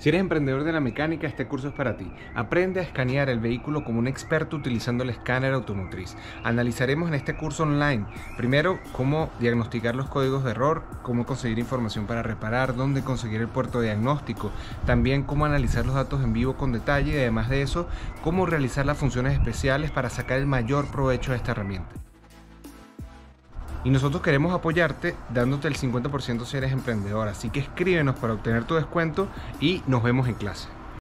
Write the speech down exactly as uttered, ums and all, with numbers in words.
Si eres emprendedor de la mecánica, este curso es para ti. Aprende a escanear el vehículo como un experto utilizando el escáner automotriz. Analizaremos en este curso online, primero, cómo diagnosticar los códigos de error, cómo conseguir información para reparar, dónde conseguir el puerto de diagnóstico, también cómo analizar los datos en vivo con detalle y además de eso, cómo realizar las funciones especiales para sacar el mayor provecho de esta herramienta. Y nosotros queremos apoyarte dándote el cincuenta por ciento si eres emprendedor, así que escríbenos para obtener tu descuento y nos vemos en clase.